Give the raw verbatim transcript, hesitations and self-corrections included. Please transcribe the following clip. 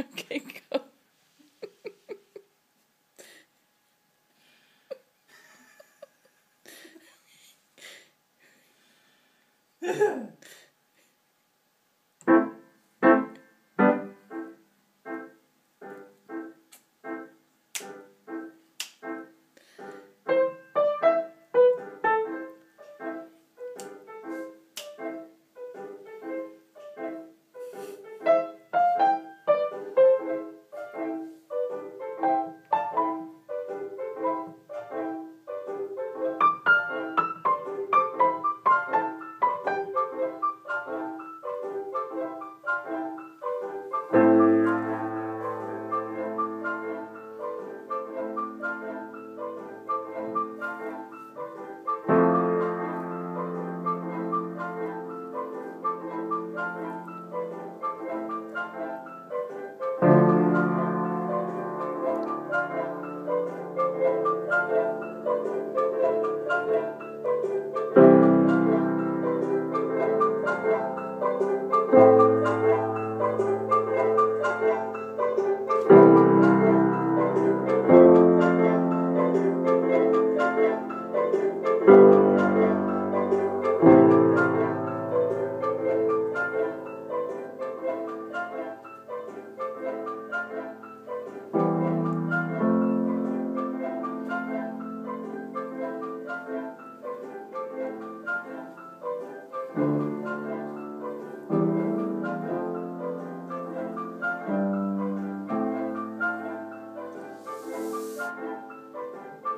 Okay.